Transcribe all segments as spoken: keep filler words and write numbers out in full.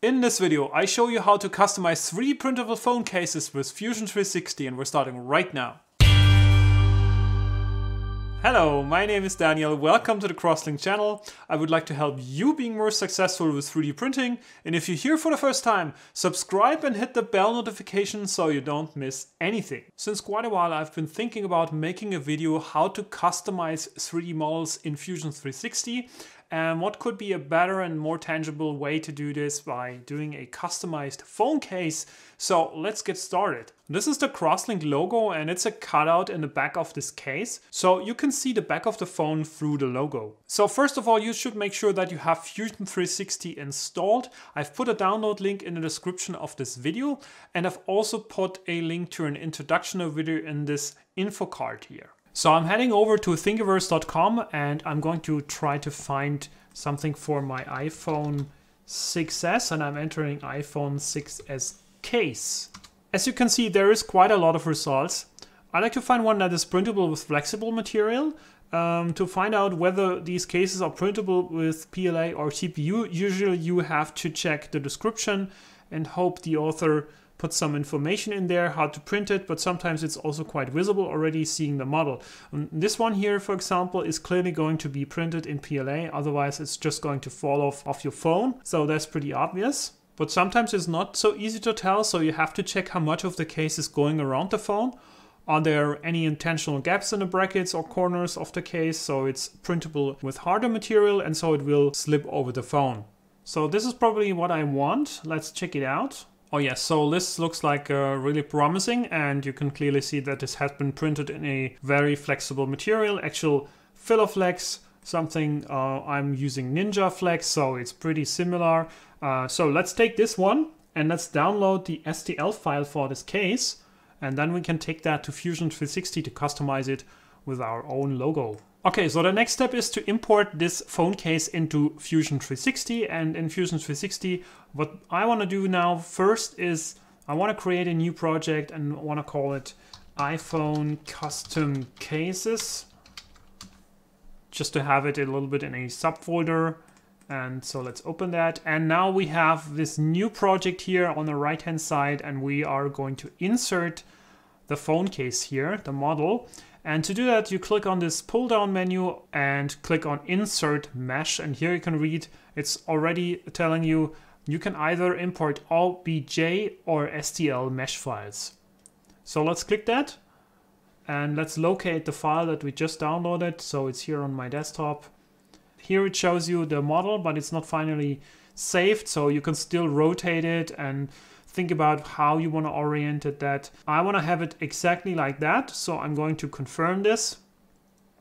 In this video, I show you how to customize three printable phone cases with Fusion three sixty, and we're starting right now. Hello, my name is Daniel, welcome to the Crosslink channel. I would like to help you being more successful with three D printing, and if you're here for the first time, subscribe and hit the bell notification so you don't miss anything. Since quite a while I've been thinking about making a video how to customize three D models in Fusion three sixty, and what could be a better and more tangible way to do this by doing a customized phone case. So let's get started. This is the Crosslink logo, and it's a cutout in the back of this case, so you can see the back of the phone through the logo. So first of all, you should make sure that you have Fusion three sixty installed. I've put a download link in the description of this video, and I've also put a link to an introductory video in this info card here. So I'm heading over to Thingiverse dot com, and I'm going to try to find something for my iPhone six S, and I'm entering iPhone six S case. As you can see, there is quite a lot of results. I like to find one that is printable with flexible material. Um, to find out whether these cases are printable with P L A or T P U, usually you have to check the description and hope the author put some information in there, how to print it, but sometimes it's also quite visible already seeing the model. And this one here, for example, is clearly going to be printed in P L A, otherwise it's just going to fall off of your phone. So that's pretty obvious. But sometimes it's not so easy to tell, so you have to check how much of the case is going around the phone. Are there any intentional gaps in the brackets or corners of the case, so it's printable with harder material and so it will slip over the phone. So this is probably what I want. Let's check it out. Oh yes, so this looks like uh, really promising, and you can clearly see that this has been printed in a very flexible material, actual Filaflex, something uh, I'm using Ninjaflex, so it's pretty similar. Uh, so let's take this one and let's download the S T L file for this case, and then we can take that to Fusion three sixty to customize it with our own logo. Okay, so the next step is to import this phone case into Fusion three sixty, and in Fusion three sixty what I want to do now first is I want to create a new project and want to call it iPhone Custom Cases, just to have it a little bit in a subfolder. And so let's open that, and now we have this new project here on the right hand side, and we are going to insert the phone case here, the model. And to do that, you click on this pull down menu and click on Insert Mesh, and here you can read, it's already telling you, you can either import O B J or S T L mesh files. So let's click that and let's locate the file that we just downloaded, so it's here on my desktop. Here it shows you the model, but it's not finally saved, so you can still rotate it and think about how you want to orient it. That I want to have it exactly like that, so I'm going to confirm this.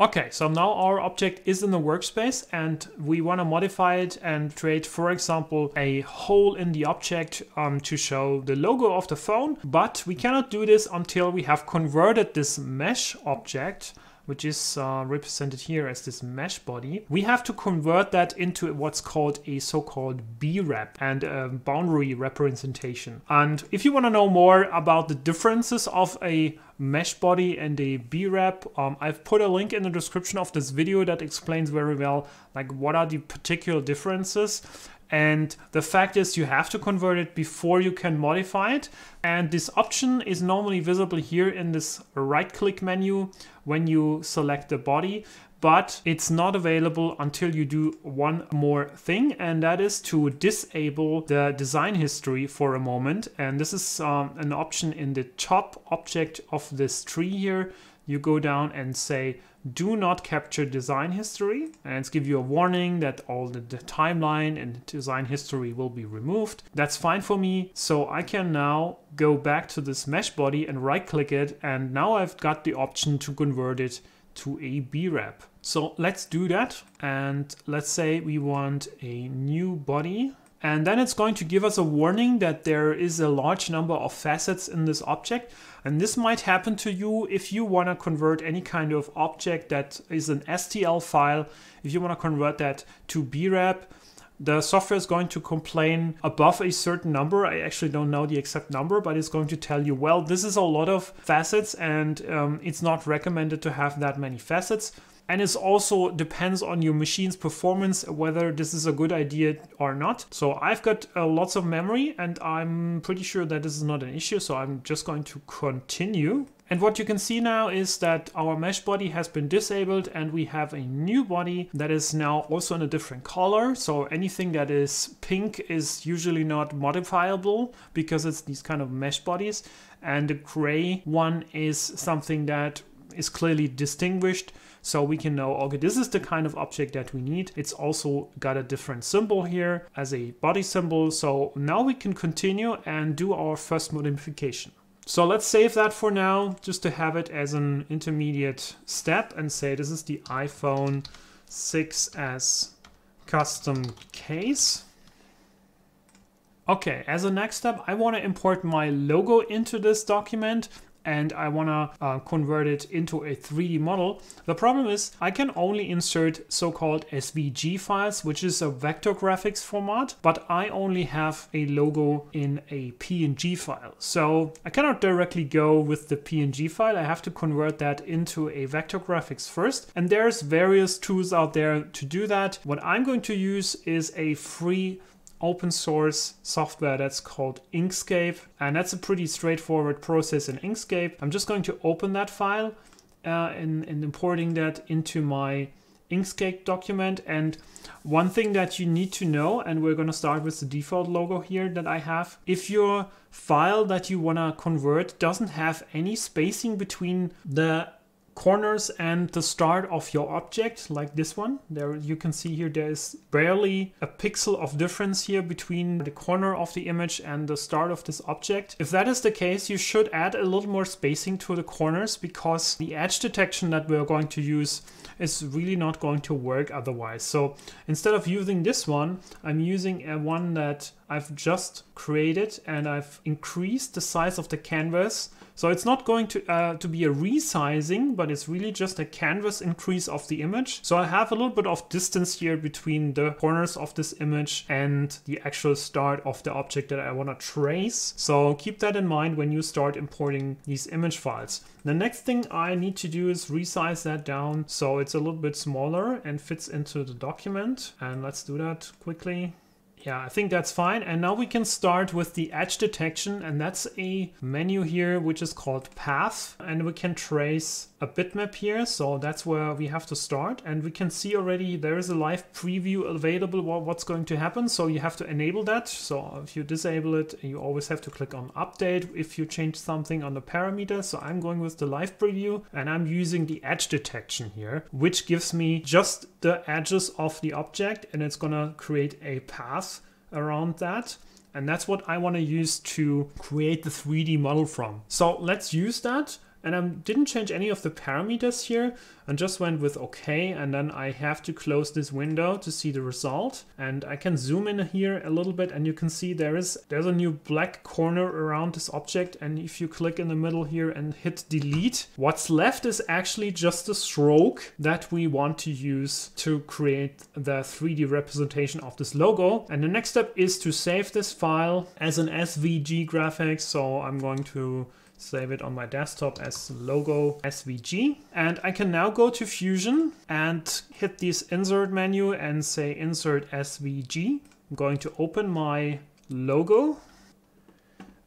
Okay, so now our object is in the workspace, and we want to modify it and create, for example, a hole in the object um, to show the logo of the phone. But we cannot do this until we have converted this mesh object, which is uh, represented here as this mesh body. We have to convert that into what's called a so-called B REP and a boundary representation. And if you want to know more about the differences of a mesh body and a B REP, um, I've put a link in the description of this video that explains very well like what are the particular differences. And the fact is, you have to convert it before you can modify it, and this option is normally visible here in this right click menu when you select the body, but it's not available until you do one more thing, and that is to disable the design history for a moment. And this is um, an option in the top object of this tree here. You go down and say do not capture design history, and it's give you a warning that all the, the timeline and design history will be removed. That's fine for me, so I can now go back to this mesh body and right click it, and now I've got the option to convert it to a B REP. So let's do that, and let's say we want a new body. And then it's going to give us a warning that there is a large number of facets in this object. And this might happen to you if you want to convert any kind of object that is an S T L file. If you want to convert that to B REP, the software is going to complain above a certain number. I actually don't know the exact number, but it's going to tell you, well, this is a lot of facets, and um, it's not recommended to have that many facets. And it also depends on your machine's performance, whether this is a good idea or not. So I've got uh, lots of memory and I'm pretty sure that this is not an issue. So I'm just going to continue. And what you can see now is that our mesh body has been disabled and we have a new body that is now also in a different color. So anything that is pink is usually not modifiable because it's these kind of mesh bodies. And the gray one is something that is clearly distinguished. So we can know, okay, this is the kind of object that we need. It's also got a different symbol here as a body symbol. So now we can continue and do our first modification. So let's save that for now, just to have it as an intermediate step and say this is the iPhone six S custom case. Okay, as a next step, I want to import my logo into this document. And I want to uh, convert it into a three D model. The problem is I can only insert so-called S V G files, which is a vector graphics format, but I only have a logo in a P N G file. So I cannot directly go with the P N G file. I have to convert that into a vector graphics first. And there's various tools out there to do that. What I'm going to use is a free open source software that's called Inkscape, and that's a pretty straightforward process in Inkscape. I'm just going to open that file uh, and, and importing that into my Inkscape document. And one thing that you need to know, and we're going to start with the default logo here that I have, if your file that you want to convert doesn't have any spacing between the corners and the start of your object, like this one. There you can see here there's barely a pixel of difference here between the corner of the image and the start of this object. If that is the case, you should add a little more spacing to the corners, because the edge detection that we're going to use is really not going to work otherwise. So instead of using this one, I'm using a one that I've just created, and I've increased the size of the canvas. So it's not going to uh, to be a resizing, but it's really just a canvas increase of the image. So I have a little bit of distance here between the corners of this image and the actual start of the object that I want to trace. So keep that in mind when you start importing these image files. The next thing I need to do is resize that down so it's a little bit smaller and fits into the document. And let's do that quickly. Yeah, I think that's fine. And now we can start with the edge detection, and that's a menu here which is called path, and we can trace a bitmap here. So that's where we have to start, and we can see already there is a live preview available what's going to happen. So you have to enable that. So if you disable it, you always have to click on update if you change something on the parameter. So I'm going with the live preview, and I'm using the edge detection here, which gives me just the edges of the object, and it's gonna create a path around that. And that's what I want to use to create the three D model from. So let's use that. And I didn't change any of the parameters here and just went with OK. And then I have to close this window to see the result. And I can zoom in here a little bit, and you can see there is there's a new black corner around this object. And if you click in the middle here and hit delete, what's left is actually just a stroke that we want to use to create the three D representation of this logo. And the next step is to save this file as an S V G graphic. So I'm going to save it on my desktop as logo S V G. And I can now go to Fusion and hit this insert menu and say insert S V G. I'm going to open my logo,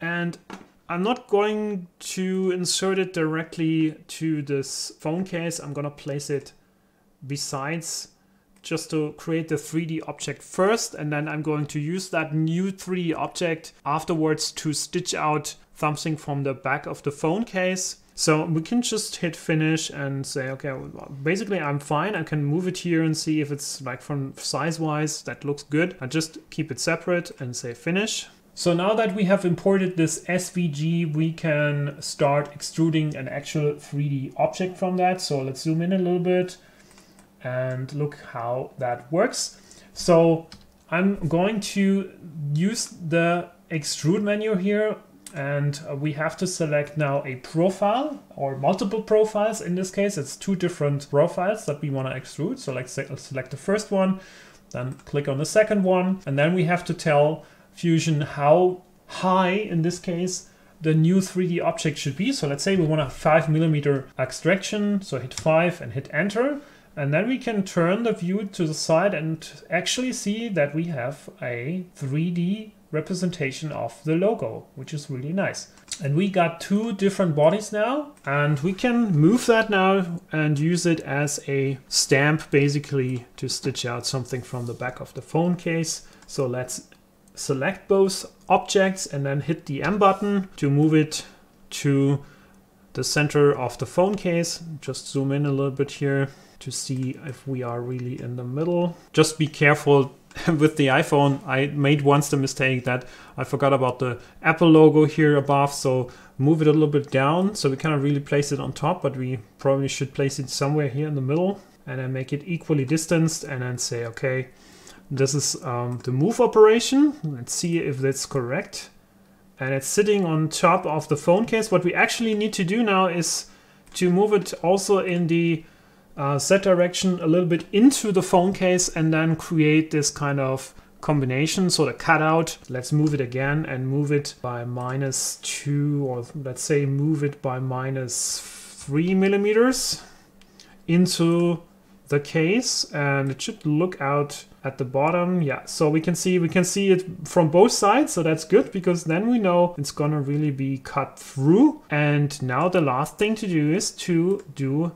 and I'm not going to insert it directly to this phone case. I'm gonna place it besides just to create the three D object first, and then I'm going to use that new three D object afterwards to stitch out something from the back of the phone case. So we can just hit finish and say, okay, well, basically I'm fine. I can move it here and see if it's like from size wise, that looks good. I just keep it separate and say finish. So now that we have imported this S V G, we can start extruding an actual three D object from that. So let's zoom in a little bit and look how that works. So I'm going to use the extrude menu here, and we have to select now a profile or multiple profiles. In this case, it's two different profiles that we want to extrude. So let's select the first one, then click on the second one. And then we have to tell Fusion how high, in this case, the new three D object should be. So let's say we want a five millimeter extraction. So hit five and hit enter. And then we can turn the view to the side and actually see that we have a three D representation of the logo, which is really nice. And we got two different bodies now, and we can move that now and use it as a stamp basically to stitch out something from the back of the phone case. So let's select both objects and then hit the M button to move it to the center of the phone case. Just zoom in a little bit here to see if we are really in the middle. Just be careful with the iPhone. I made once the mistake that I forgot about the Apple logo here above, so move it a little bit down so we cannot really place it on top, but we probably should place it somewhere here in the middle and then make it equally distanced and then say, okay, this is um, the move operation. Let's see if that's correct. And it's sitting on top of the phone case. What we actually need to do now is to move it also in the uh, Z direction a little bit into the phone case and then create this kind of combination. So the cutout, let's move it again and move it by minus two, or let's say move it by minus three millimeters into the case, and it should look out at the bottom. Yeah, so we can see we can see it from both sides, so that's good, because then we know it's gonna really be cut through. And now the last thing to do is to do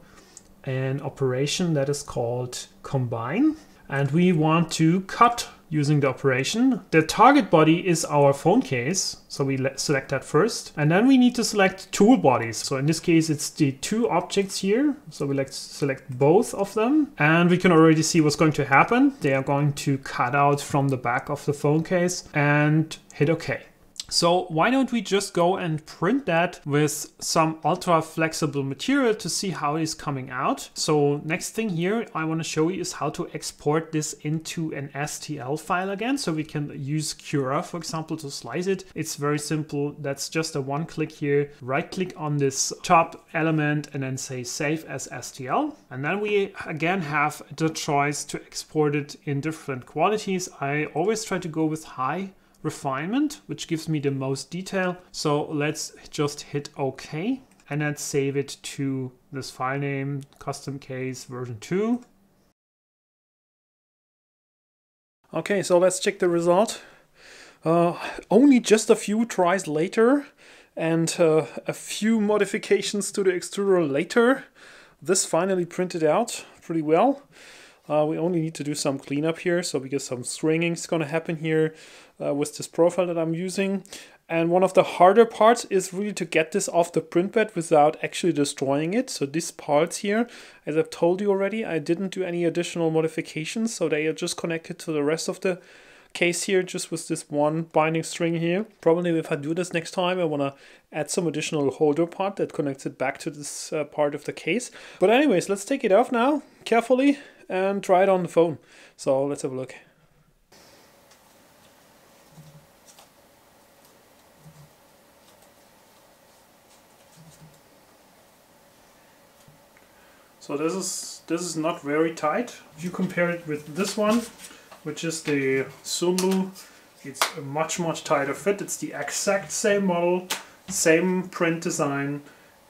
an operation that is called combine, and we want to cut using the operation. The target body is our phone case, so we select that first, and then we need to select tool bodies. So in this case it's the two objects here, so we like select both of them, and we can already see what's going to happen. They are going to cut out from the back of the phone case, and hit OK. So why don't we just go and print that with some ultra flexible material to see how it is coming out. So next thing here I want to show you is how to export this into an S T L file again. So we can use Cura, for example, to slice it. It's very simple. That's just a one click here. Right click on this top element and then say save as S T L. And then we again have the choice to export it in different qualities. I always try to go with high refinement, which gives me the most detail. So let's just hit OK and then save it to this file name, custom case version two. Okay, so let's check the result. Uh, only just a few tries later and uh, a few modifications to the extruder later, this finally printed out pretty well. Uh, we only need to do some cleanup here, so because some stringing is going to happen here uh, with this profile that I'm using. And one of the harder parts is really to get this off the printbed without actually destroying it. So these parts here, as I've told you already, I didn't do any additional modifications, so they are just connected to the rest of the case here, just with this one binding string here. Probably if I do this next time, I want to add some additional holder part that connects it back to this uh, part of the case. But anyways, let's take it off now, carefully, and try it on the phone. So let's have a look. So this is this is not very tight. If you compare it with this one, which is the Sunlu, it's a much much tighter fit. It's the exact same model, same print design,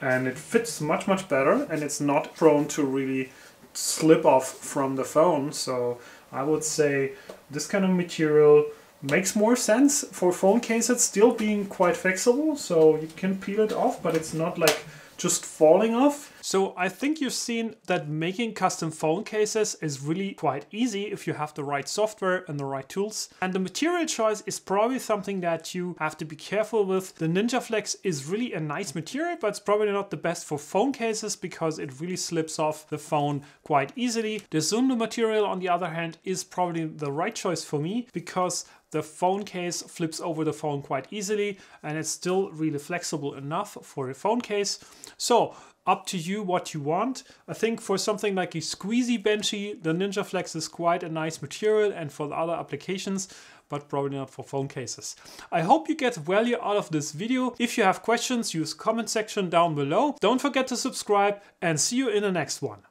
and it fits much much better, and it's not prone to really slip off from the phone. So I would say this kind of material makes more sense for phone cases, still being quite flexible, so you can peel it off, but it's not like just falling off. So I think you've seen that making custom phone cases is really quite easy if you have the right software and the right tools. And the material choice is probably something that you have to be careful with. The Ninjaflex is really a nice material, but it's probably not the best for phone cases because it really slips off the phone quite easily. The Sunlu material, on the other hand, is probably the right choice for me because the phone case flips over the phone quite easily, and it's still really flexible enough for a phone case. So up to you what you want. I think for something like a squeezy benchy, the Ninjaflex is quite a nice material, and for the other applications, but probably not for phone cases. I hope you get value out of this video. If you have questions, use comment section down below. Don't forget to subscribe, and see you in the next one.